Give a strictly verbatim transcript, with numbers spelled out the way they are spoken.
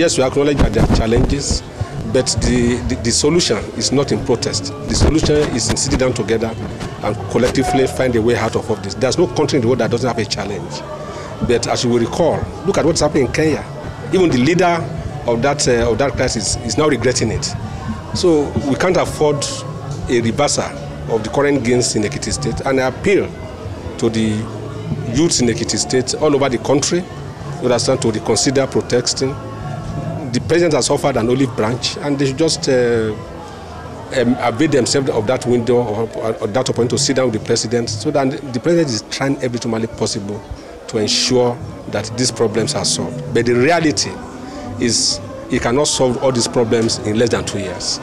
Yes, we acknowledge that there are challenges, but the, the, the solution is not in protest. The solution is in sitting down together and collectively find a way out of all this. There's no country in the world that doesn't have a challenge. But as you will recall, look at what's happening in Kenya. Even the leader of that, uh, of that crisis is now regretting it. So we can't afford a reversal of the current gains in Ekiti State. And I appeal to the youths in Ekiti State all over the country understand to reconsider protesting. The president has offered an olive branch, and they should just uh, um, avail themselves of that window or, or, or that opportunity to sit down with the president, so that the president is trying every humanly possible to ensure that these problems are solved. But the reality is he cannot solve all these problems in less than two years.